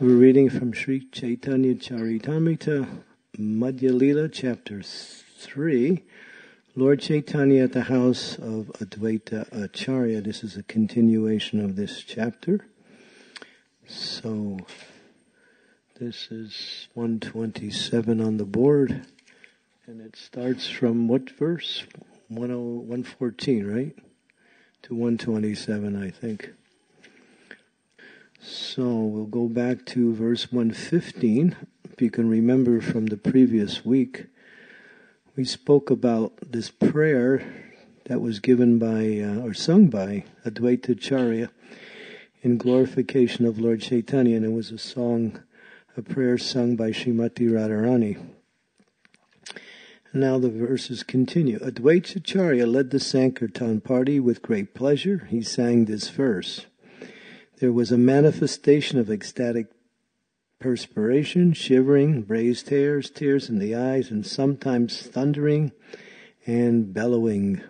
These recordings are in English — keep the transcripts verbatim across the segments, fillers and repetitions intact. We're reading from Sri Chaitanya Caritamrta, Madhya-lila, Chapter three, Lord Chaitanya at the house of Advaita Acharya. This is a continuation of this chapter. So, this is one twenty-seven on the board, and it starts from what verse? one fourteen, right? To one twenty-seven, I think. So we'll go back to verse one fifteen. If you can remember from the previous week, we spoke about this prayer that was given by, uh, or sung by, Advaita Acharya in glorification of Lord Chaitanya. And it was a song, a prayer sung by Srimati Radharani. Now the verses continue. Advaita Acharya led the Sankirtan party with great pleasure. He sang this verse. There was a manifestation of ecstatic perspiration, shivering, raised hairs, tears in the eyes, and sometimes thundering and bellowing.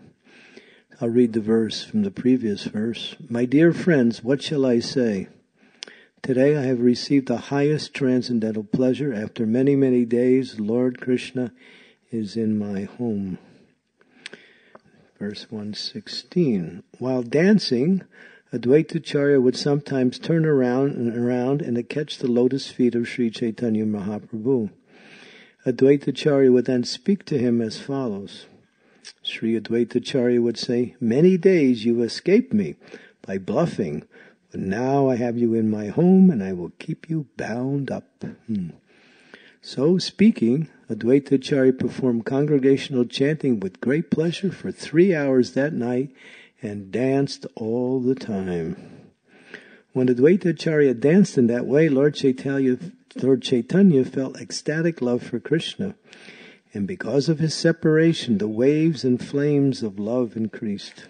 I'll read the verse from the previous verse. My dear friends, what shall I say? Today I have received the highest transcendental pleasure. After many, many days, Lord Krishna is in my home. Verse one sixteen. While dancing, Advaita Acharya would sometimes turn around and around and catch the lotus feet of Sri Chaitanya Mahaprabhu. Advaita Acharya would then speak to him as follows. Sri Advaita Acharya would say, many days you escaped me by bluffing, but now I have you in my home and I will keep you bound up. Hmm. So speaking, Advaita Acharya performed congregational chanting with great pleasure for three hours that night and danced all the time. When Advaita Acharya danced in that way, Lord Chaitanya, Lord Chaitanya felt ecstatic love for Krishna. And because of his separation, the waves and flames of love increased.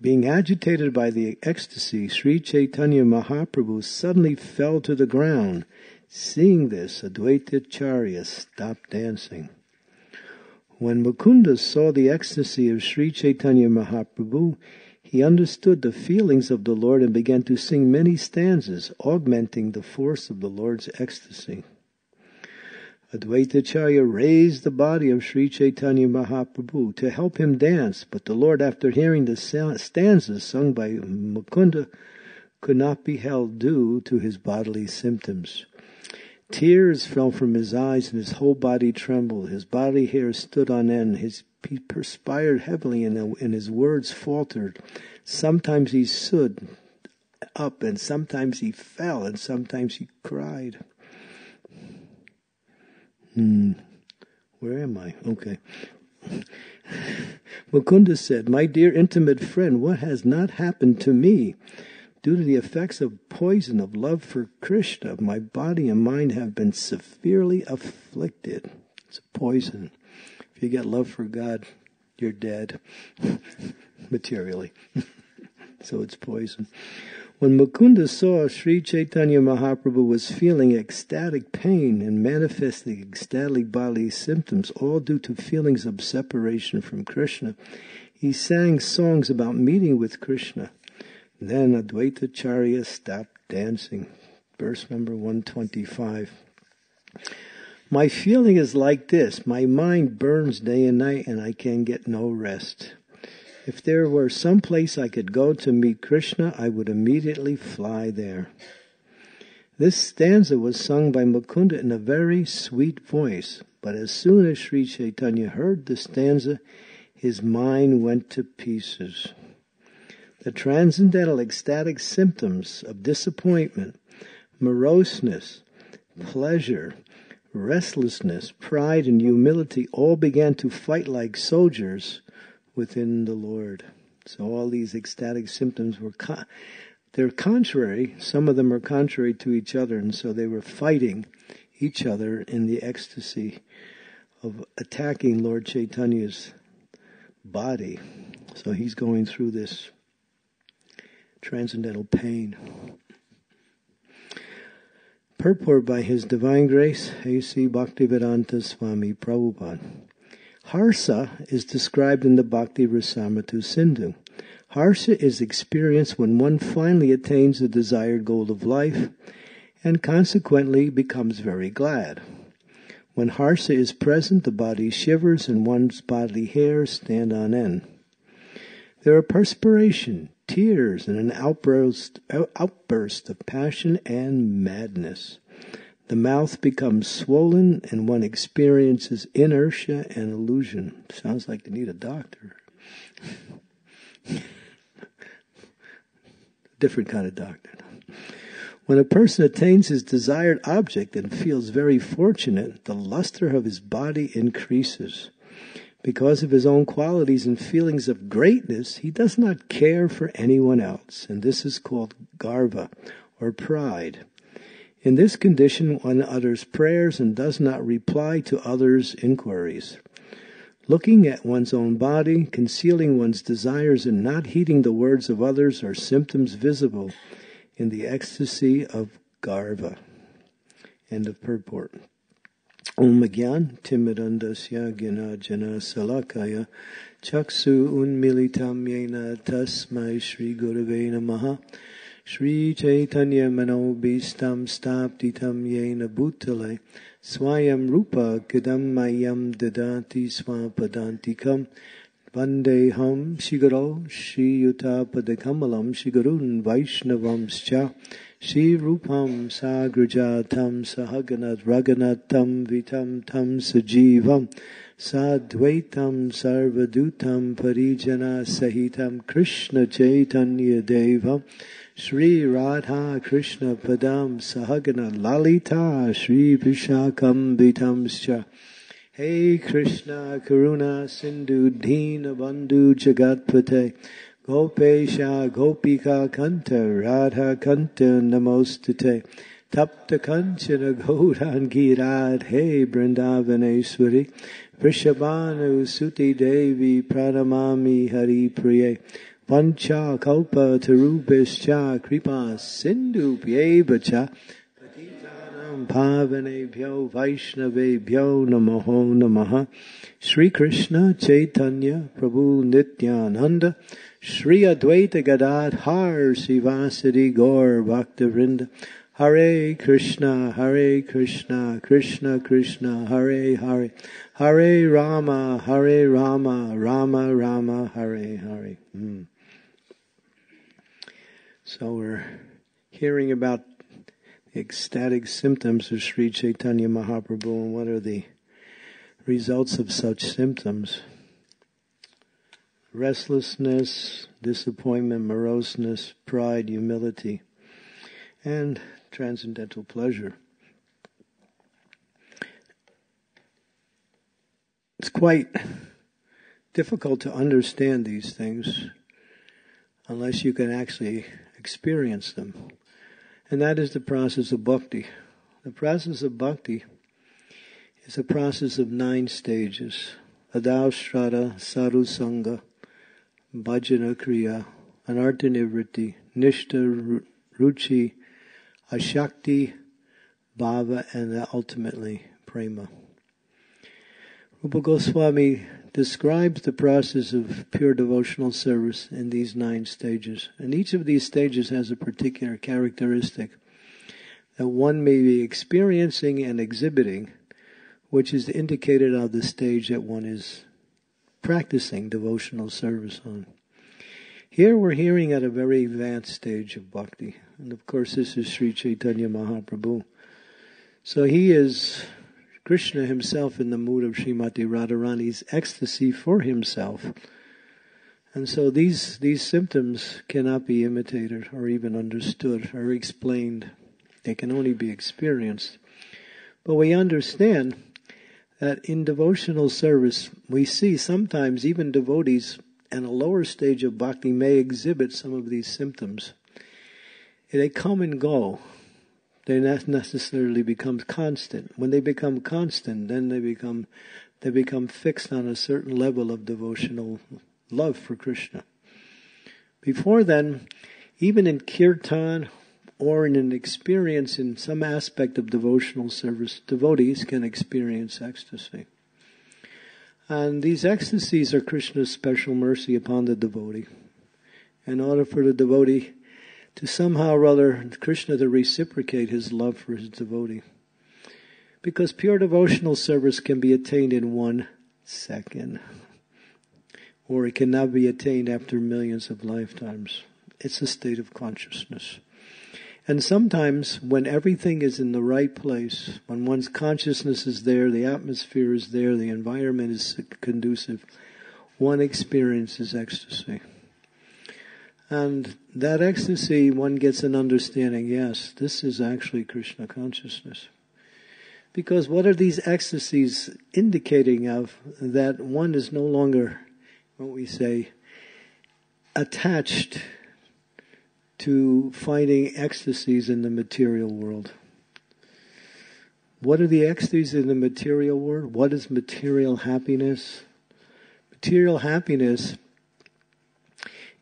Being agitated by the ecstasy, Sri Chaitanya Mahaprabhu suddenly fell to the ground. Seeing this, Advaita Acharya stopped dancing. When Mukunda saw the ecstasy of Sri Chaitanya Mahaprabhu, he understood the feelings of the Lord and began to sing many stanzas, augmenting the force of the Lord's ecstasy. Advaita Acharya raised the body of Sri Chaitanya Mahaprabhu to help him dance, but the Lord, after hearing the stanzas sung by Mukunda, could not be held due to his bodily symptoms. Tears fell from his eyes and his whole body trembled. His body hair stood on end. His, he perspired heavily and, and his words faltered. Sometimes he stood up and sometimes he fell and sometimes he cried. Hmm. Where am I? Okay. Mukunda said, my dear intimate friend, what has not happened to me? Due to the effects of poison of love for Krishna, my body and mind have been severely afflicted. It's a poison. If you get love for God, you're dead, materially. So it's poison. When Mukunda saw Sri Chaitanya Mahaprabhu was feeling ecstatic pain and manifesting ecstatic bodily symptoms, all due to feelings of separation from Krishna, he sang songs about meeting with Krishna. Then Advaita Acharya stopped dancing. Verse number one twenty-five. My feeling is like this. My mind burns day and night and I can get no rest. If there were some place I could go to meet Krishna, I would immediately fly there. This stanza was sung by Mukunda in a very sweet voice. But as soon as Sri Chaitanya heard the stanza, his mind went to pieces. The transcendental ecstatic symptoms of disappointment, moroseness, pleasure, restlessness, pride, and humility all began to fight like soldiers within the Lord. So all these ecstatic symptoms were, con- they're contrary, some of them are contrary to each other, and so they were fighting each other in the ecstasy of attacking Lord Chaitanya's body. So he's going through this transcendental pain. Purport by His Divine Grace, A C Bhaktivedanta Swami Prabhupada. Harsa is described in the Bhakti Rasamatu Sindhu. Harsa is experienced when one finally attains the desired goal of life and consequently becomes very glad. When Harsa is present, the body shivers and one's bodily hairs stand on end. There are perspiration, tears, and an outburst, outburst of passion and madness. The mouth becomes swollen and one experiences inertia and illusion. Sounds like they need a doctor. Different kind of doctor. When a person attains his desired object and feels very fortunate, the luster of his body increases. Because of his own qualities and feelings of greatness, he does not care for anyone else, and this is called garva, or pride. In this condition, one utters prayers and does not reply to others' inquiries. Looking at one's own body, concealing one's desires, and not heeding the words of others are symptoms visible in the ecstasy of garva. End of purport. Om Gyan Timidandasya Gyana Jana Salakaya Chaksu Unmilitam Yena Tasmai Shri Gurave Namaha Shri Chaitanya Manobhistam Staptitam Yena Bhutale Swayam Rupa Kadammayam Dadati Swapadantikam Vandeham Shigaro Shri Yutapadakammalam Shigarun Vaishnavamscha Shri Rupam Sagrajatam Sahaganat Raganatam Vitam Tam Sajivam Sadvaitam Sarvadutam Parijana Sahitam Krishna Chaitanya Devam Shri Radha Krishna Padam Sahaganat Lalita Shri Vishakam Vitamscha Hey Krishna Karuna Sindhu Dheena Bandhu Jagatpate Gopesha Gopika Kanta Radha Kanta Namostate Tapta Kanchana Gaurangi Radhe Vrindavaneshwari Vrishabhanu Suti Devi Pranamami Hari Priye Pancha Kalpa Tarubhishcha Kripa Sindhu Pyevacha Bhavanebhyo Vaishnavebhyo Namaho Namaha Shri Krishna Chaitanya Prabhu Nityananda Shri Advaita Gadadhar Sivasadi Gaur Bhaktavrinda Hare Krishna Hare Krishna Krishna Krishna Hare Hare Hare Rama Hare Rama Rama Rama Hare Hare. Mm. So we're hearing about ecstatic symptoms of Sri Chaitanya Mahaprabhu, and what are the results of such symptoms? Restlessness, disappointment, moroseness, pride, humility, and transcendental pleasure. It's quite difficult to understand these things unless you can actually experience them. And that is the process of bhakti. The process of bhakti is a process of nine stages. Adav Shraddha, Sadhu Sangha, Bhajana Kriya, Anartha Nivritti, Nishta, Ruchi, Ashakti, Bhava, and ultimately Prema. Rupa Goswami describes the process of pure devotional service in these nine stages. And each of these stages has a particular characteristic that one may be experiencing and exhibiting, which is indicated on the stage that one is practicing devotional service on. Here we're hearing at a very advanced stage of bhakti. And of course this is Sri Chaitanya Mahaprabhu. So he is Krishna himself in the mood of Srimati Radharani's ecstasy for himself. And so these, these symptoms cannot be imitated or even understood or explained. They can only be experienced. But we understand that in devotional service, we see sometimes even devotees in a lower stage of bhakti may exhibit some of these symptoms. They come and go. They not necessarily become constant. When they become constant, then they become they become fixed on a certain level of devotional love for Krishna. Before then, even in kirtan or in an experience in some aspect of devotional service, devotees can experience ecstasy. And these ecstasies are Krishna's special mercy upon the devotee. In order for the devotee to somehow or other Krishna to reciprocate his love for his devotee. Because pure devotional service can be attained in one second. Or it cannot be attained after millions of lifetimes. It's a state of consciousness. And sometimes when everything is in the right place, when one's consciousness is there, the atmosphere is there, the environment is conducive, one experiences ecstasy. And that ecstasy, one gets an understanding, yes, this is actually Krishna consciousness. Because what are these ecstasies indicating of that one is no longer, what we say, attached to finding ecstasies in the material world. What are the ecstasies in the material world? What is material happiness? Material happiness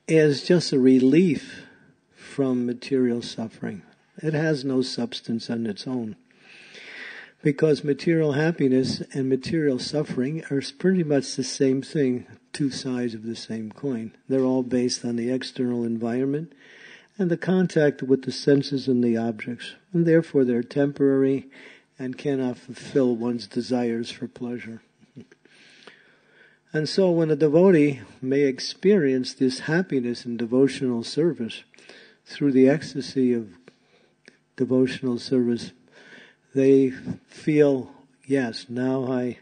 is just a relief from material suffering. It has no substance on its own. Because material happiness and material suffering are pretty much the same thing, two sides of the same coin. They're all based on the external environment and the contact with the senses and the objects. And therefore they're temporary and cannot fulfill one's desires for pleasure. And so when a devotee may experience this happiness in devotional service, through the ecstasy of devotional service, they feel, yes, now I,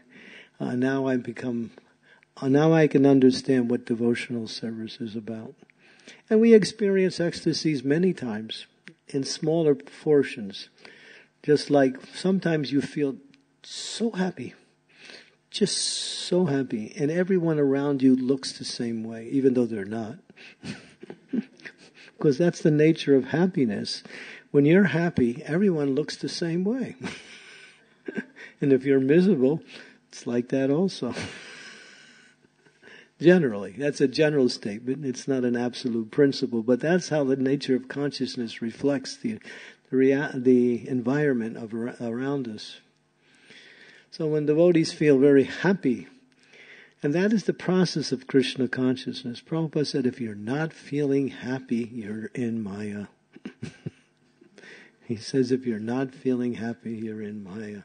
uh, now I become, uh, now I can understand what devotional service is about. And we experience ecstasies many times in smaller portions. Just like sometimes you feel so happy. Just so happy. And everyone around you looks the same way, even though they're not. Because that's the nature of happiness. When you're happy, everyone looks the same way. And if you're miserable, it's like that also. Generally. That's a general statement. It's not an absolute principle. But that's how the nature of consciousness reflects the, the, rea- the environment of ar- around us. So when devotees feel very happy, and that is the process of Krishna consciousness. Prabhupada said, if you're not feeling happy, you're in Maya. He says, if you're not feeling happy, you're in Maya.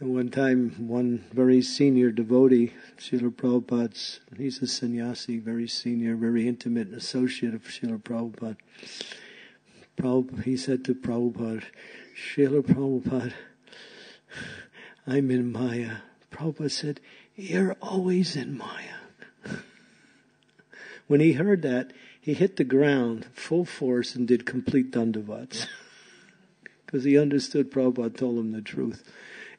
And one time, one very senior devotee, Srila Prabhupada's, he's a sannyasi, very senior, very intimate associate of Srila Prabhupada. Prabhupada. He said to Prabhupada, Srila Prabhupada, I'm in Maya. Prabhupada said, you're always in Maya. When he heard that, he hit the ground full force and did complete dandavats. Because he understood Prabhupada told him the truth.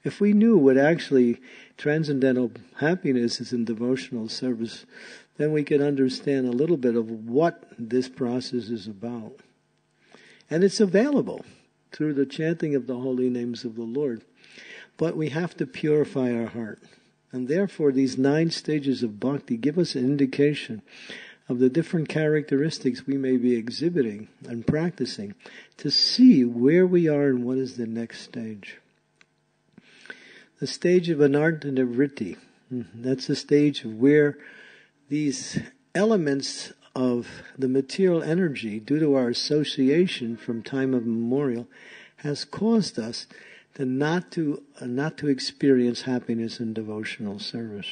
If we knew what actually transcendental happiness is in devotional service, then we could understand a little bit of what this process is about. And it's available through the chanting of the holy names of the Lord. But we have to purify our heart. And therefore, these nine stages of bhakti give us an indication of the different characteristics we may be exhibiting and practicing to see where we are and what is the next stage. The stage of anartha-nivritti. That's the stage of where these elements of the material energy, due to our association from time of memorial, has caused us and not to uh, not to experience happiness in devotional service.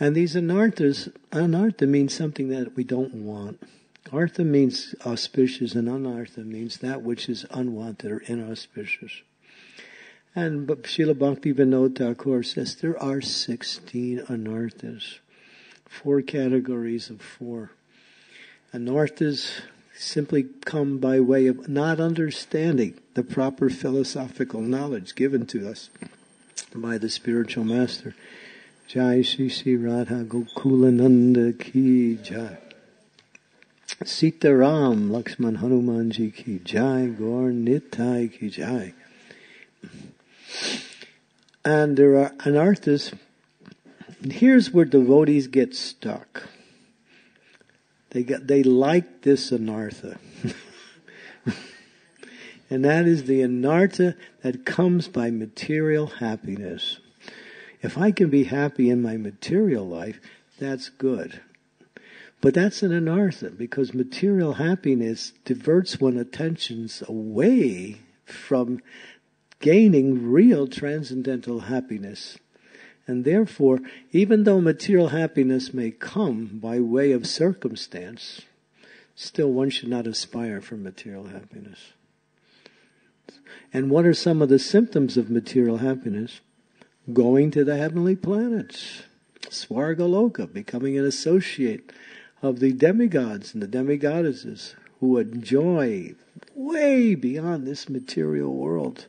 And these anarthas, anartha means something that we don't want. Artha means auspicious, and anartha means that which is unwanted or inauspicious. And Srila Bhaktivinoda Thakura says there are sixteen anarthas, four categories of four. Anarthas simply come by way of not understanding the proper philosophical knowledge given to us by the spiritual master. Jai Sri Sri Radha Gokulananda Ki Jai. Sita Ram Lakshman Hanumanji Ki Jai. Gaur Nitai Ki Jai. And there are anarthas. Here's where devotees get stuck. They got, they like this anartha. And that is the anartha that comes by material happiness. If I can be happy in my material life, that's good. But that's an anartha, because material happiness diverts one's attentions away from gaining real transcendental happiness. And therefore, even though material happiness may come by way of circumstance, still one should not aspire for material happiness. And what are some of the symptoms of material happiness? Going to the heavenly planets, Swargaloka, becoming an associate of the demigods and the demigoddesses who enjoy way beyond this material world.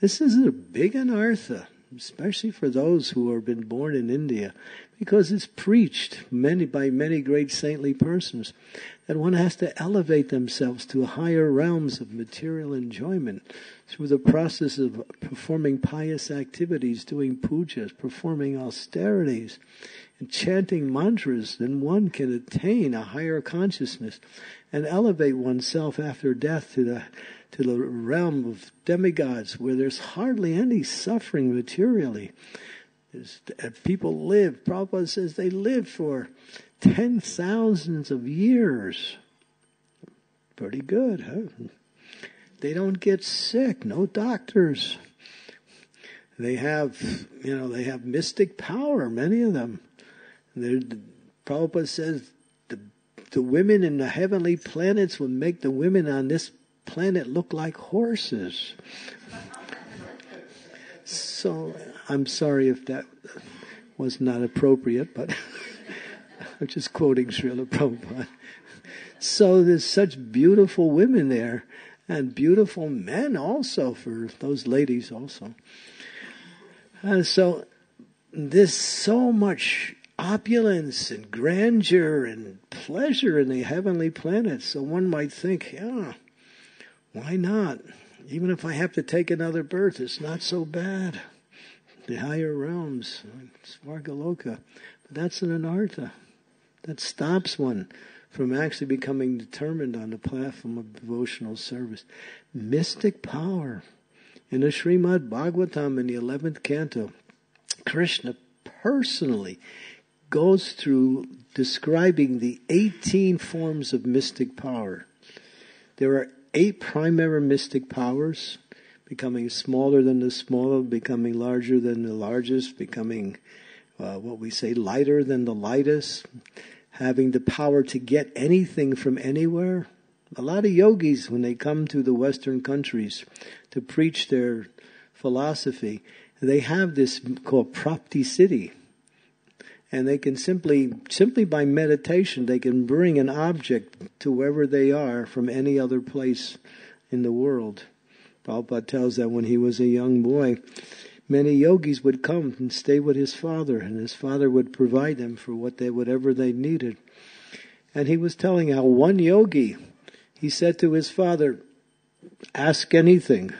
This is a big anartha, especially for those who have been born in India, because it's preached many by many great saintly persons that one has to elevate themselves to higher realms of material enjoyment through the process of performing pious activities, doing pujas, performing austerities, and chanting mantras. Then one can attain a higher consciousness and elevate oneself after death to the to the realm of demigods, where there's hardly any suffering materially. There's, uh, people live, Prabhupada says they live for ten thousands of years. Pretty good, huh? They don't get sick, no doctors. They have, you know, they have mystic power, many of them. They're, Prabhupada says the, the women in the heavenly planets will make the women on this planet look like horses. So I'm sorry if that was not appropriate, but I'm just quoting Srila Prabhupada. So there's such beautiful women there, and beautiful men also, for those ladies also. And so there's so much opulence and grandeur and pleasure in the heavenly planets. So one might think, yeah, why not? Even if I have to take another birth, it's not so bad. The higher realms, Swargaloka. But that's an anartha. That stops one from actually becoming determined on the platform of devotional service. Mystic power. In the Srimad Bhagavatam, in the eleventh canto, Krishna personally goes through describing the eighteen forms of mystic power. There are eight primary mystic powers, becoming smaller than the smaller, becoming larger than the largest, becoming, uh, what we say, lighter than the lightest, having the power to get anything from anywhere. A lot of yogis, when they come to the Western countries to preach their philosophy, they have this called prapti-siddhi. And they can simply, simply by meditation, they can bring an object to wherever they are from any other place in the world. Prabhupada tells that when he was a young boy, many yogis would come and stay with his father, and his father would provide them for what they, whatever they needed. And he was telling how one yogi, he said to his father, "Ask anything."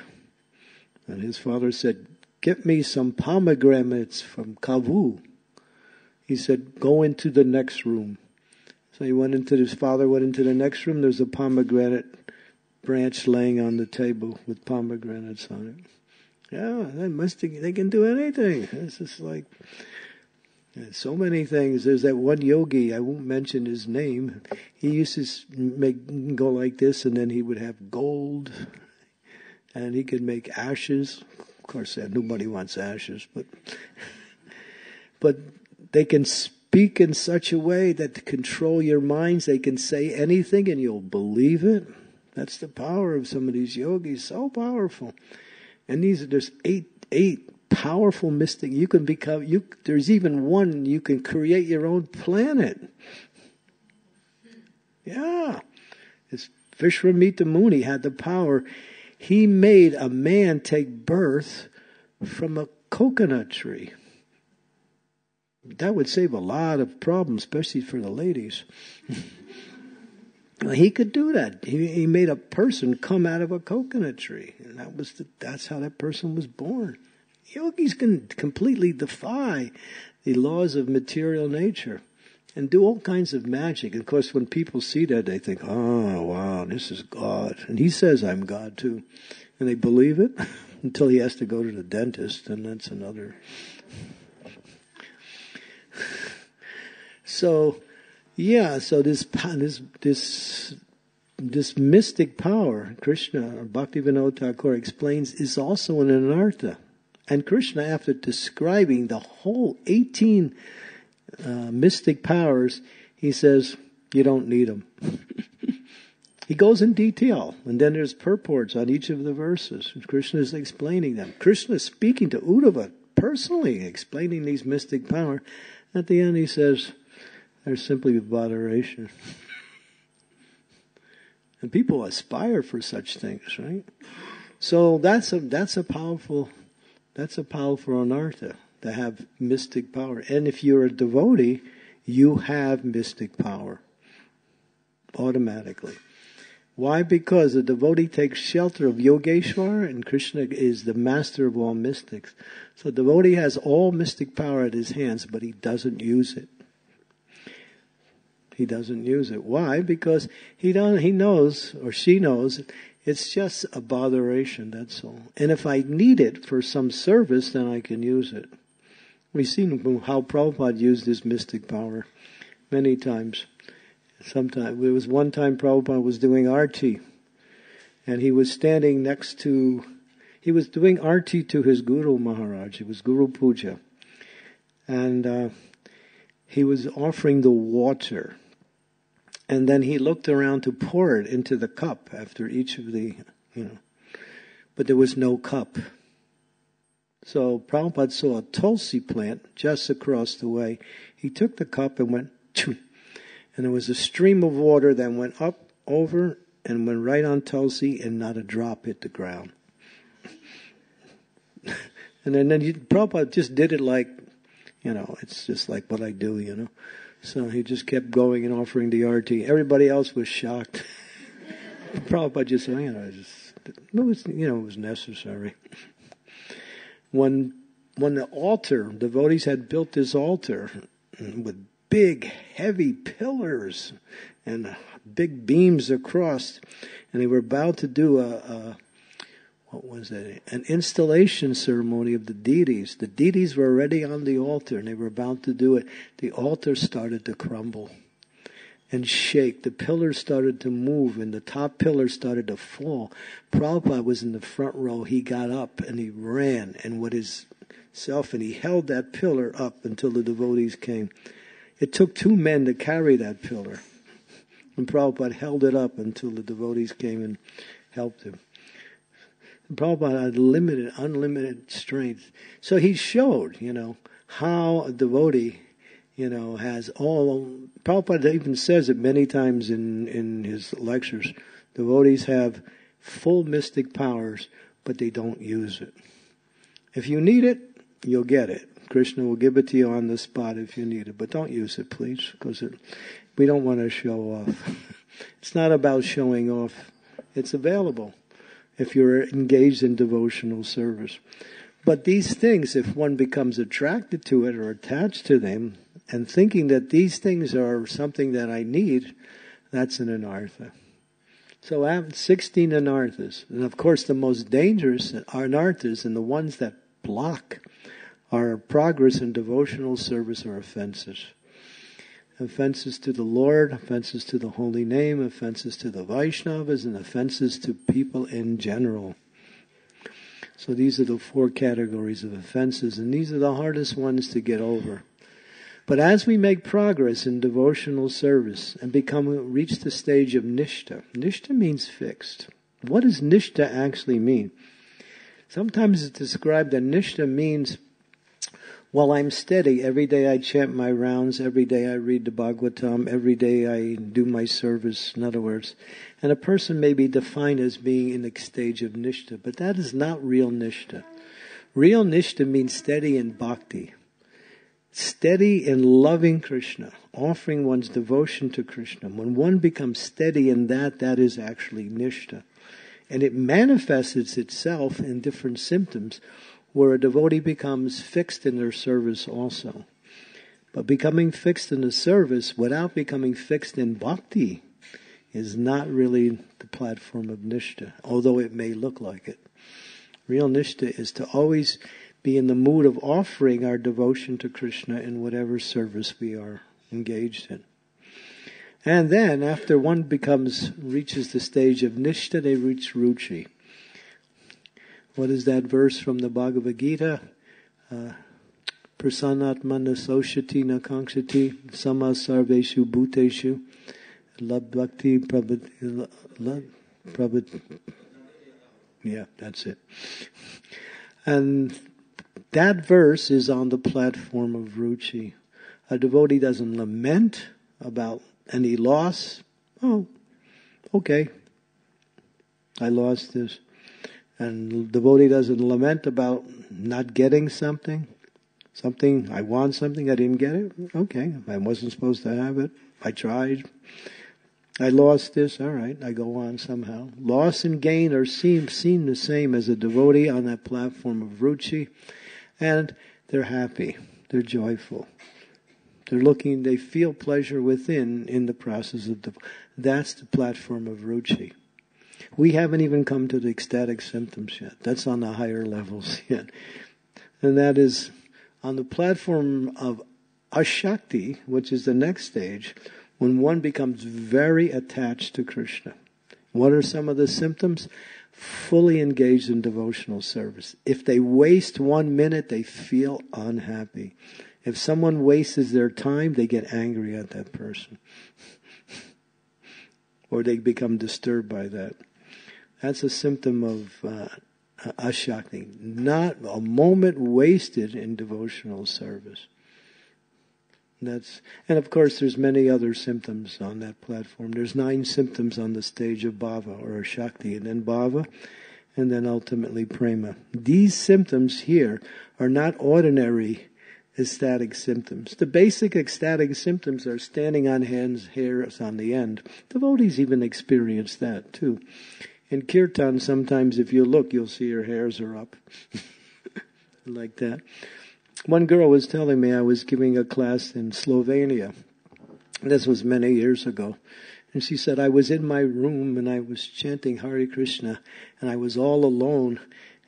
And his father said, "Get me some pomegranates from Kavu." He said, "Go into the next room." So he went into, his father went into the next room. There's a pomegranate branch laying on the table with pomegranates on it. Yeah, they must, they can do anything. It's just like, so many things. There's that one yogi, I won't mention his name. He used to make, go like this, and then he would have gold, and he could make ashes. Of course, nobody wants ashes, but, but, they can speak in such a way that to control your minds, they can say anything and you'll believe it. That's the power of some of these yogis, so powerful. And these are there's eight eight powerful mystic. You can become you. There's even one you can create your own planet. Yeah, it's Vishwamitra Muni had the power. He made a man take birth from a coconut tree. That would save a lot of problems, especially for the ladies. He could do that. He, he made a person come out of a coconut tree, and that was the, that's how that person was born. Yogis can completely defy the laws of material nature and do all kinds of magic. Of course, when people see that, they think, "Oh, wow, this is God," and he says, "I'm God too," and they believe it until he has to go to the dentist, and that's another. So Yeah, so this this this this mystic power, Krishna, or Bhaktivinoda Thakura explains, is also an anartha. And Krishna, after describing the whole eighteen uh, mystic powers, he says, you don't need them. He goes in detail, and then there's purports on each of the verses. Krishna is explaining them. Krishna is speaking to Uddhava personally, explaining these mystic power. At the end he says, they're simply botheration. And people aspire for such things, right? So that's a that's a powerful that's a powerful anartha, to have mystic power. And if you're a devotee, you have mystic power automatically. Why? Because the devotee takes shelter of Yogeshwar, and Krishna is the master of all mystics. So the devotee has all mystic power at his hands, but he doesn't use it. He doesn't use it. Why? Because he don't, he knows, or she knows, it's just a botheration, that's all. And if I need it for some service, then I can use it. We've seen how Prabhupada used his mystic power many times. Sometime, there was one time Prabhupada was doing arati, and he was standing next to, he was doing arati to his Guru Maharaj. It was Guru Puja. And uh, he was offering the water. And then he looked around to pour it into the cup after each of the, you know. But there was no cup. So Prabhupada saw a tulsi plant just across the way. He took the cup and went, choo. And there was a stream of water that went up, over, and went right on Tulsi, and not a drop hit the ground. And then, then he, Prabhupada just did it like, you know, it's just like what I do, you know. So he just kept going and offering the arati. Everybody else was shocked. Prabhupada just said, you know, just, it was, you know, it was necessary. When, when the altar, devotees had built this altar with big, heavy pillars and big beams across, and they were about to do a, a what was it? An installation ceremony of the deities. The deities were already on the altar, and they were about to do it. The altar started to crumble and shake. The pillars started to move, and the top pillar started to fall. Prabhupada was in the front row. He got up and he ran, and with his self, and he held that pillar up until the devotees came. It took two men to carry that pillar. And Prabhupada held it up until the devotees came and helped him. And Prabhupada had limited, unlimited strength. So he showed, you know, how a devotee, you know, has all... Prabhupada even says it many times in, in his lectures. Devotees have full mystic powers, but they don't use it. If you need it, you'll get it. Krishna will give it to you on the spot if you need it. But don't use it, please, because it, we don't want to show off. It's not about showing off. It's available if you're engaged in devotional service. But these things, if one becomes attracted to it or attached to them, and thinking that these things are something that I need, that's an anartha. So I have sixteen anarthas. And of course, the most dangerous anarthas and the ones that block our progress in devotional service are offenses. Offenses to the Lord, offenses to the holy name, offenses to the Vaishnavas, and offenses to people in general. So these are the four categories of offenses, and these are the hardest ones to get over. But as we make progress in devotional service and become reach the stage of nishta, nishta means fixed. What does nishta actually mean? Sometimes it's described that nishta means, well, I'm steady. Every day I chant my rounds. Every day I read the Bhagavatam. Every day I do my service, in other words. And a person may be defined as being in the stage of nishta, but that is not real nishta. Real nishta means steady in bhakti. Steady in loving Krishna, offering one's devotion to Krishna. When one becomes steady in that, that is actually nishta. And it manifests itself in different symptoms, where a devotee becomes fixed in their service also. But becoming fixed in the service without becoming fixed in bhakti is not really the platform of nishta, although it may look like it. Real nishta is to always be in the mood of offering our devotion to Krishna in whatever service we are engaged in. And then, after one becomes reaches the stage of Nishta, they reach Ruchi. What is that verse from the Bhagavad Gita? Uh, Prasannatmana soshati nakankshati samasarveshu bhuteshu labhakti prabhat. Yeah, that's it. And that verse is on the platform of Ruchi. A devotee doesn't lament about any loss. Oh, okay, I lost this. And the devotee doesn't lament about not getting something. Something, I want something, I didn't get it. Okay, I wasn't supposed to have it. I tried. I lost this. All right, I go on somehow. Loss and gain are seem, seem the same as a devotee on that platform of Ruchi. And they're happy. They're joyful. They're looking, they feel pleasure within in the process of the. That's the platform of Ruchi. We haven't even come to the ecstatic symptoms yet. That's on the higher levels yet. And that is on the platform of Ashakti, which is the next stage, when one becomes very attached to Krishna. What are some of the symptoms? Fully engaged in devotional service. If they waste one minute, they feel unhappy. If someone wastes their time, they get angry at that person. Or they become disturbed by that. That's a symptom of uh, ashakti. Not a moment wasted in devotional service. That's, and of course there's many other symptoms on that platform. There's nine symptoms on the stage of bhava or ashakti, and then bhava, and then ultimately prema. These symptoms here are not ordinary ecstatic symptoms. The basic ecstatic symptoms are standing on hands, hairs on the end. Devotees even experience that too. In kirtan, sometimes if you look, you'll see your hairs are up. Like that. One girl was telling me I was giving a class in Slovenia. This was many years ago. And she said, I was in my room and I was chanting Hare Krishna and I was all alone.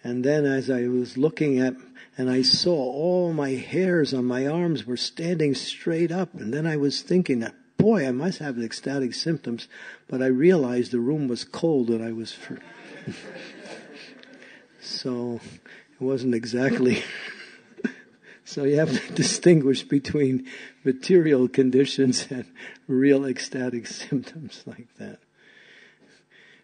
And then as I was looking at, and I saw all my hairs on my arms were standing straight up. And then I was thinking, that, boy, I must have ecstatic symptoms. But I realized the room was cold and I was... Fr- so it wasn't exactly... So you have to distinguish between material conditions and real ecstatic symptoms like that.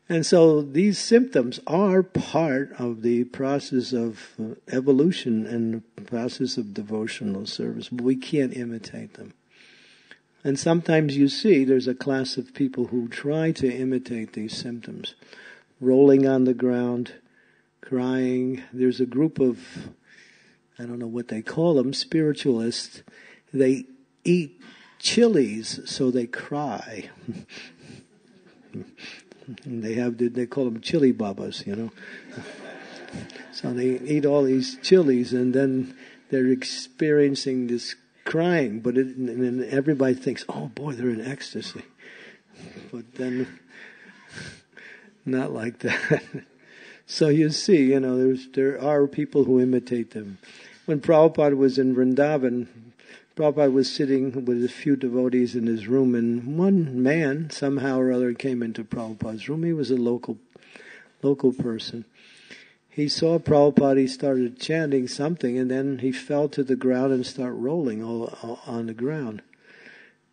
And so these symptoms are part of the process of evolution and the process of devotional service. But we can't imitate them. And sometimes you see there's a class of people who try to imitate these symptoms. Rolling on the ground, crying. There's a group of, I don't know what they call them, spiritualists. They eat chilies so they cry. And they have, they call them chili babas, you know. So they eat all these chilies, and then they're experiencing this crying. But it, and then everybody thinks, "Oh boy, they're in ecstasy." But then, not like that. So you see, you know, there's, there are people who imitate them. When Prabhupada was in Vrindavan, Prabhupada was sitting with a few devotees in his room, and one man, somehow or other, came into Prabhupada's room. He was a local local person. He saw Prabhupada, he started chanting something, and then he fell to the ground and started rolling all, all on the ground.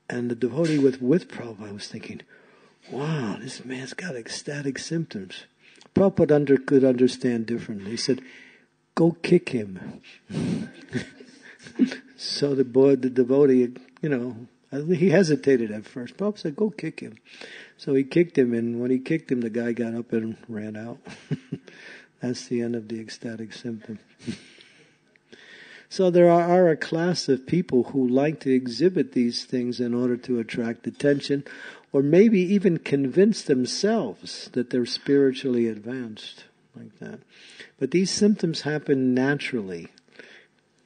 And the devotee with, with Prabhupada was thinking, wow, this man's got ecstatic symptoms. Prabhupada under, could understand differently. He said, go kick him. So the boy, the devotee, you know, he hesitated at first. Prabhupada said, go kick him. So he kicked him, and when he kicked him, the guy got up and ran out. That's the end of the ecstatic symptom. So there are, are a class of people who like to exhibit these things in order to attract attention, or maybe even convince themselves that they're spiritually advanced, like that. But these symptoms happen naturally.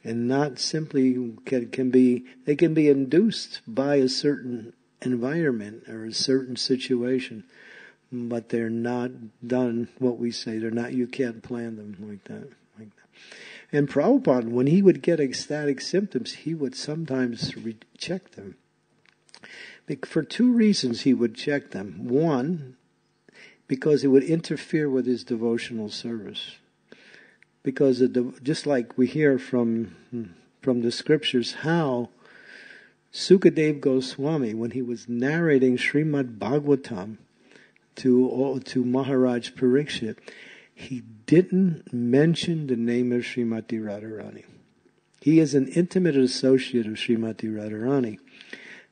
And not simply can, can be, they can be induced by a certain environment or a certain situation, but they're not done, what we say, they're not, you can't plan them like that. Like that. And Prabhupada, when he would get ecstatic symptoms, he would sometimes reject them. For two reasons he would check them. One, because it would interfere with his devotional service. Because of, just like we hear from, from the scriptures how Sukadeva Goswami, when he was narrating Srimad Bhagavatam to, to Maharaj Pariksit, he didn't mention the name of Srimati Radharani. He is an intimate associate of Srimati Radharani.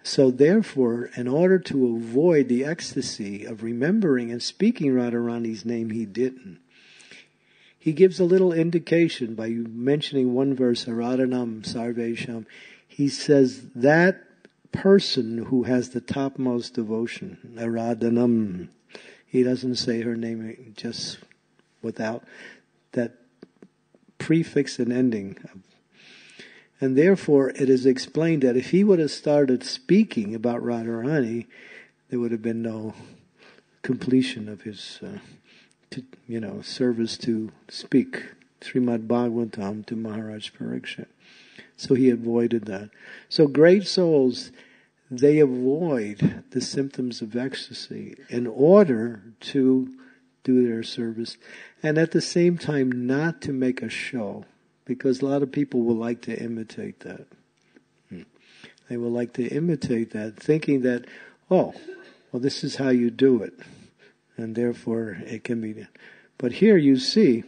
So therefore, in order to avoid the ecstasy of remembering and speaking Radharani's name, he didn't. He gives a little indication by mentioning one verse, Aradhanam Sarvesham. He says that person who has the topmost devotion, Aradhanam. He doesn't say her name just without that prefix and ending. And therefore, it is explained that if he would have started speaking about Radharani, there would have been no completion of his, uh, to, you know, service to speak Srimad Bhagavatam to Maharaj Pariksit. So he avoided that. So great souls, they avoid the symptoms of ecstasy in order to do their service, and at the same time not to make a show. Because a lot of people will like to imitate that. Hmm. They will like to imitate that, thinking that, oh, well, this is how you do it. And therefore, it can be done. But here you see,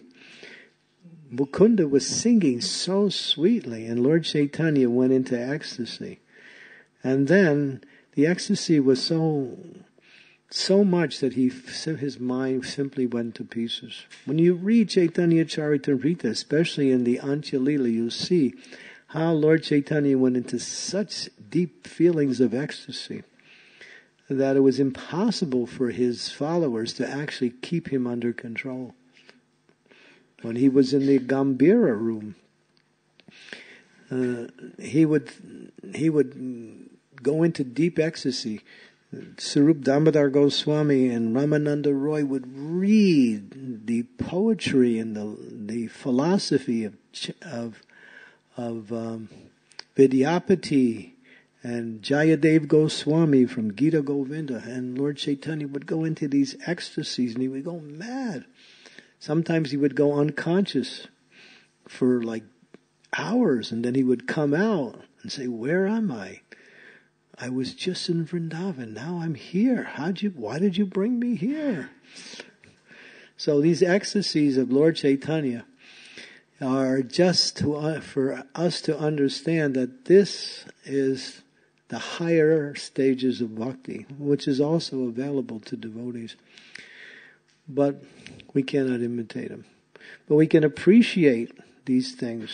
Mukunda was singing so sweetly, and Lord Chaitanya went into ecstasy. And then, the ecstasy was so... so much that he, his mind simply went to pieces. When you read Chaitanya Caritamrta, especially in the Antya-lila, you see how Lord Chaitanya went into such deep feelings of ecstasy that it was impossible for his followers to actually keep him under control. When he was in the Gambira room, uh, he would he would go into deep ecstasy. Sarup Damodar Goswami and Ramananda Roy would read the poetry and the the philosophy of of of um, Vidyapati and Jayadeva Goswami from Gita Govinda, and Lord Chaitanya would go into these ecstasies and he would go mad. Sometimes he would go unconscious for like hours, and then he would come out and say, "Where am I? I was just in Vrindavan. Now I'm here. How'd you? Why did you bring me here?" So these ecstasies of Lord Chaitanya are just to, uh, for us to understand that this is the higher stages of bhakti, which is also available to devotees. But we cannot imitate them. But we can appreciate these things.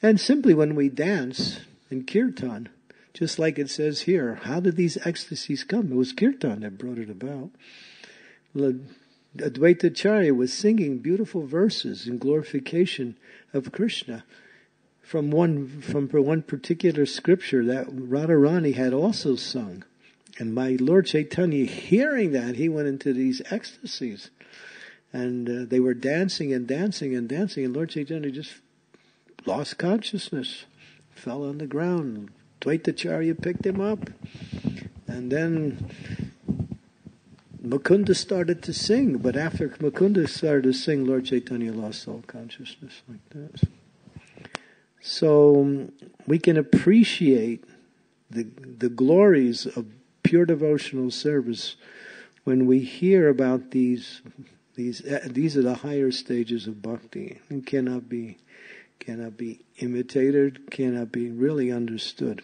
And simply when we dance in kirtan, just like it says here, how did these ecstasies come? It was kirtan that brought it about. Advaita Acharya was singing beautiful verses in glorification of Krishna from one from one particular scripture that Radharani had also sung. And my Lord Chaitanya, hearing that, he went into these ecstasies. And uh, they were dancing and dancing and dancing, and Lord Chaitanya just lost consciousness, fell on the ground. Dvaitacharya picked him up, and then Mukunda started to sing. But after Mukunda started to sing, Lord Chaitanya lost all consciousness like that. So we can appreciate the the glories of pure devotional service when we hear about these these these are the higher stages of bhakti and cannot be. cannot be imitated, cannot be really understood.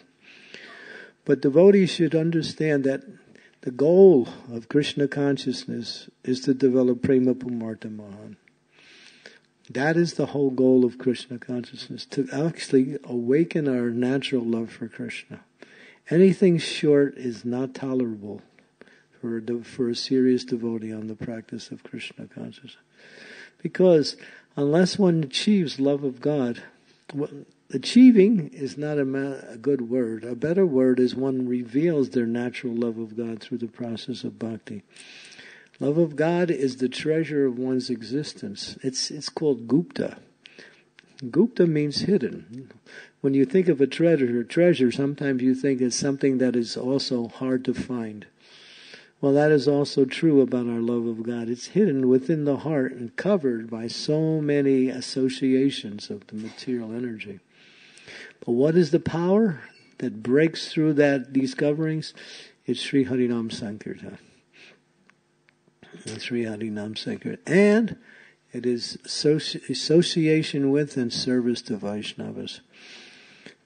But devotees should understand that the goal of Krishna consciousness is to develop prema pumartha mahan. That is the whole goal of Krishna consciousness, to actually awaken our natural love for Krishna. Anything short is not tolerable for a, for a serious devotee on the practice of Krishna consciousness. Because unless one achieves love of God, achieving is not a, ma- a good word. A better word is one reveals their natural love of God through the process of bhakti. Love of God is the treasure of one's existence. It's it's called Gupta. Gupta means hidden. When you think of a treasure, treasure, sometimes you think it's something that is also hard to find. Well, that is also true about our love of God. It's hidden within the heart and covered by so many associations of the material energy. But what is the power that breaks through that these coverings? It's Sri Harinam Sankirtan. It's Sri Harinam Sankirtan. And it is association with and service to Vaishnavas.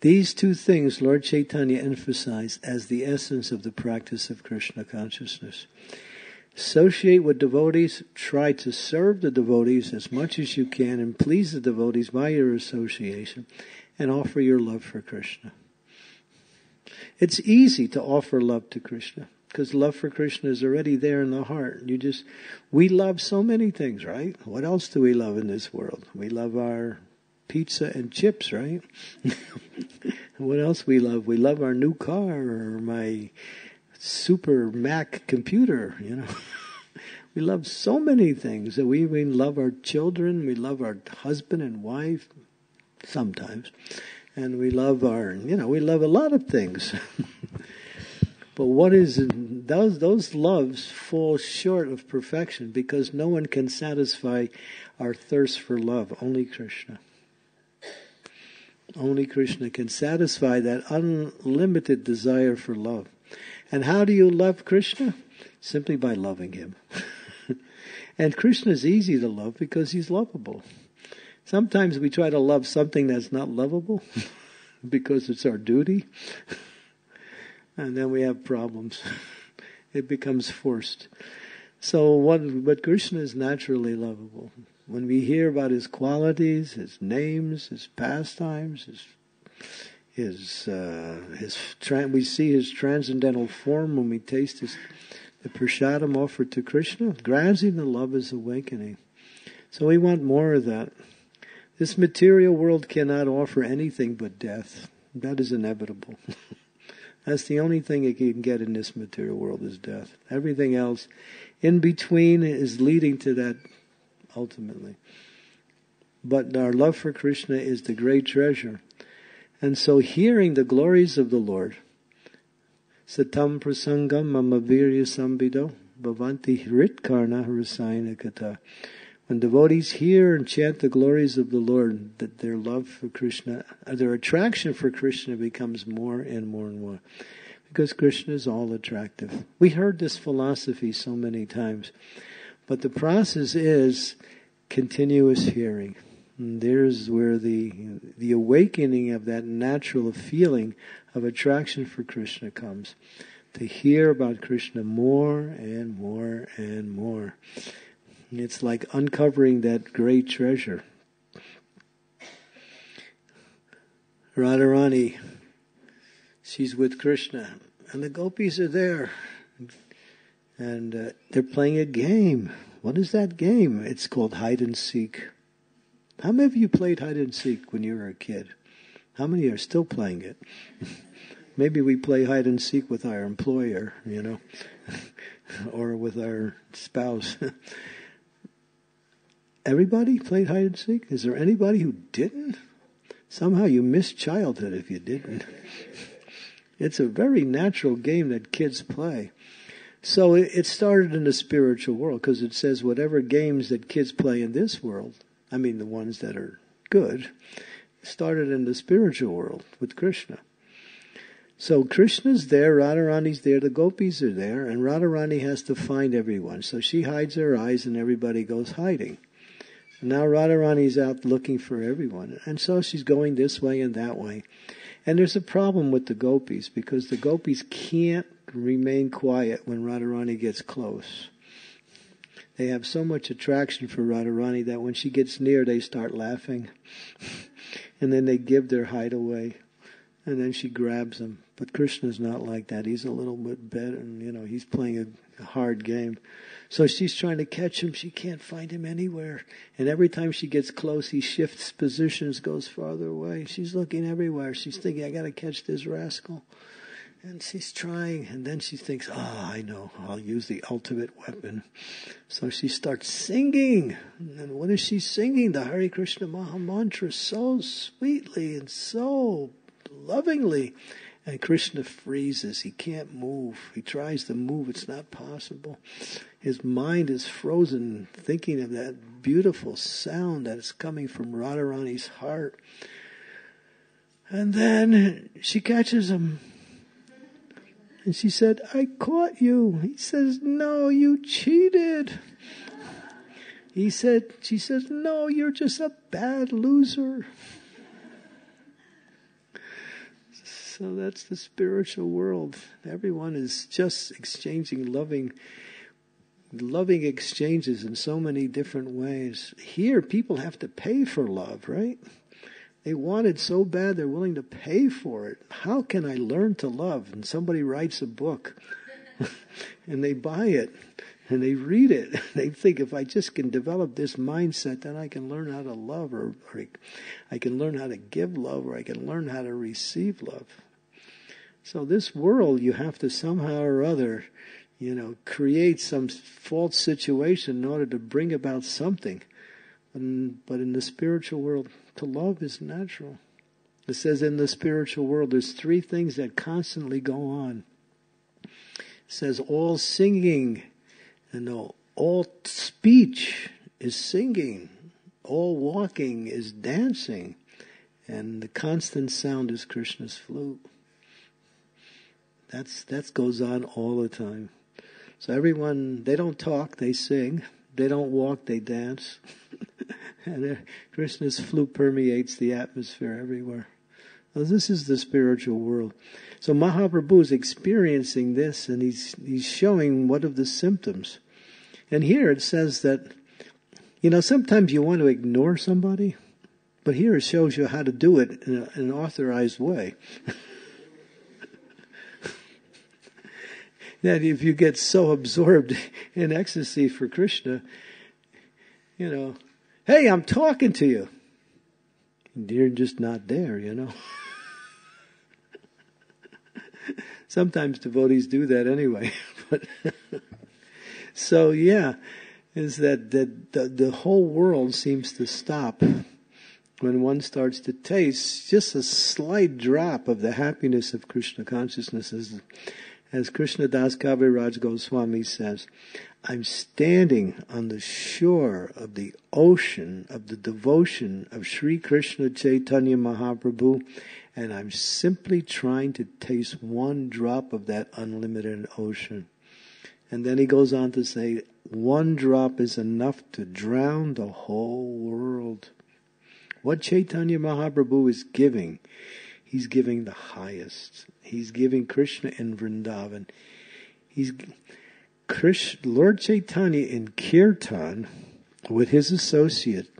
These two things Lord Chaitanya emphasized as the essence of the practice of Krishna consciousness. Associate with devotees, try to serve the devotees as much as you can and please the devotees by your association, and offer your love for Krishna. It's easy to offer love to Krishna, because love for Krishna is already there in the heart. You just, we love so many things, right? What else do we love in this world? We love our pizza and chips, right? What else we love? We love our new car or my super Mac computer, you know. We love so many things. That we, we love our children, we love our husband and wife, sometimes. And we love our, you know, we love a lot of things. But what is, those, those loves fall short of perfection because no one can satisfy our thirst for love, only Krishna. Only Krishna can satisfy that unlimited desire for love. And how do you love Krishna? Simply by loving him. And Krishna is easy to love because he's lovable. Sometimes we try to love something that's not lovable because it's our duty. And then we have problems. It becomes forced. So what, but Krishna is naturally lovable. When we hear about his qualities, his names, his pastimes, his his uh, his tra- we see his transcendental form when we taste his, the prasadam offered to Krishna. Grasping the love is awakening. So we want more of that. This material world cannot offer anything but death. That is inevitable. That's the only thing you can get in this material world is death. Everything else in between is leading to that ultimately. But our love for Krishna is the great treasure. And so hearing the glories of the Lord, Satam prasangam mamavirya sambido bhavanti hritkarna rasayana kata. When devotees hear and chant the glories of the Lord, that their love for Krishna, their attraction for Krishna becomes more and more and more. Because Krishna is all attractive. We heard this philosophy so many times. But the process is continuous hearing. And there's where the the awakening of that natural feeling of attraction for Krishna comes. To hear about Krishna more and more and more. It's like uncovering that great treasure. Radharani, she's with Krishna. And the gopis are there. And uh, they're playing a game. What is that game? It's called hide and seek. How many of you played hide and seek when you were a kid? How many are still playing it? Maybe we play hide and seek with our employer, you know, or with our spouse. Everybody played hide and seek? Is there anybody who didn't? Somehow you missed childhood if you didn't. It's a very natural game that kids play. So it started in the spiritual world because it says whatever games that kids play in this world, I mean the ones that are good, started in the spiritual world with Krishna. So Krishna's there, Radharani's there, the gopis are there, and Radharani has to find everyone. So she hides her eyes and everybody goes hiding. And now Radharani's out looking for everyone. And so she's going this way and that way. And there's a problem with the gopis because the gopis can't remain quiet when Radharani gets close. They have so much attraction for Radharani that when she gets near, they start laughing. And then they give their hideaway. And then she grabs them. But Krishna's not like that. He's a little bit better. And, you know, he's playing a hard game. So she's trying to catch him. She can't find him anywhere. And every time she gets close, he shifts positions, goes farther away. She's looking everywhere. She's thinking, I got to catch this rascal. And she's trying, and then she thinks, ah, oh, I know, I'll use the ultimate weapon. So she starts singing. And what is she singing? The Hare Krishna Maha Mantra so sweetly and so lovingly. And Krishna freezes. He can't move. He tries to move. It's not possible. His mind is frozen, thinking of that beautiful sound that is coming from Radharani's heart. And then she catches him. And she said, I caught you. He says, no, you cheated. He said, she says, no, you're just a bad loser. So that's the spiritual world. Everyone is just exchanging loving, loving exchanges in so many different ways. Here, people have to pay for love, right? They want it so bad they're willing to pay for it. How can I learn to love? And somebody writes a book, and they buy it, and they read it. They think, if I just can develop this mindset, then I can learn how to love, or, or I can learn how to give love, or I can learn how to receive love. So this world, you have to somehow or other, you know, create some false situation in order to bring about something. And, but in the spiritual world, to love is natural. It says in the spiritual world, there's three things that constantly go on. It says all singing, and all, all speech is singing. All walking is dancing. And the constant sound is Krishna's flute. That's, that goes on all the time. So everyone, they don't talk, they sing. They don't walk, they dance. And uh, Krishna's flute permeates the atmosphere everywhere. Now, this is the spiritual world. So Mahaprabhu is experiencing this, and he's he's showing what of the symptoms. And here it says that, you know, sometimes you want to ignore somebody, but here it shows you how to do it in, a, in an authorized way. That if you get so absorbed in ecstasy for Krishna, you know, hey, I'm talking to you. And you're just not there, you know. Sometimes devotees do that anyway. But so, yeah, is that, that the, the whole world seems to stop when one starts to taste just a slight drop of the happiness of Krishna consciousness. As, as Krishna Das Kaviraj Goswami says, I'm standing on the shore of the ocean of the devotion of Sri Krishna Chaitanya Mahaprabhu, and I'm simply trying to taste one drop of that unlimited ocean. And then he goes on to say, one drop is enough to drown the whole world. What Chaitanya Mahaprabhu is giving, he's giving the highest. He's giving Krishna in Vrindavan. He's... Lord Chaitanya in Kirtan with his associate,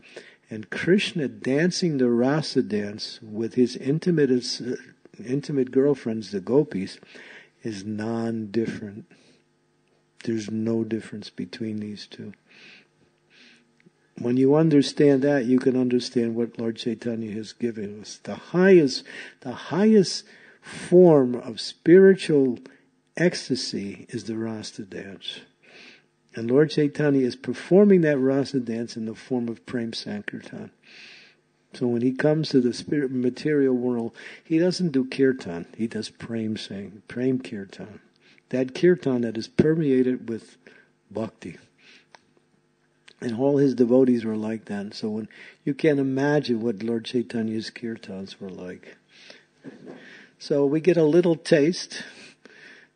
and Krishna dancing the rasa dance with his intimate intimate girlfriends, the gopis, is non-different. There's no difference between these two. When you understand that, you can understand what Lord Chaitanya has given us. The highest, the highest form of spiritual ecstasy is the rasa dance. And Lord Chaitanya is performing that rasa dance in the form of Prem Sankirtan. So when he comes to the spirit material world, he doesn't do kirtan, he does Prem Sankirtan, Prem Kirtan. That kirtan that is permeated with bhakti. And all his devotees were like that. So when you can't imagine what Lord Chaitanya's kirtans were like. So we get a little taste.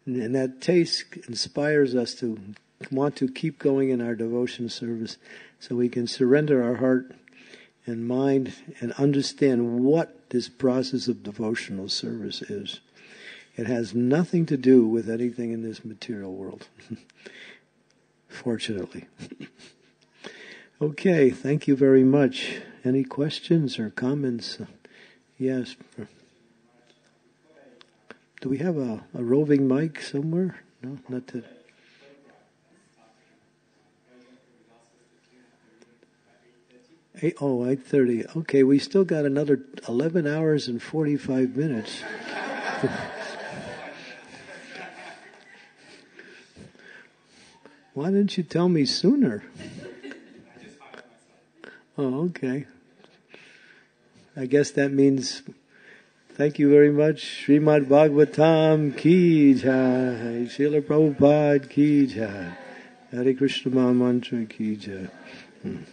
And that taste inspires us to want to keep going in our devotion service so we can surrender our heart and mind and understand what this process of devotional service is. It has nothing to do with anything in this material world, fortunately. Okay, thank you very much. Any questions or comments? Yes. Do we have a, a roving mic somewhere? No, not that. Eight, oh, eight thirty. Okay, we still got another eleven hours and forty-five minutes. Why didn't you tell me sooner? I just hired myself. Oh, okay. I guess that means thank you very much. Srimad Bhagavatam ki jai. Srila Prabhupada ki jai. Hare Krishna Maha Mantra ki jai. Hmm.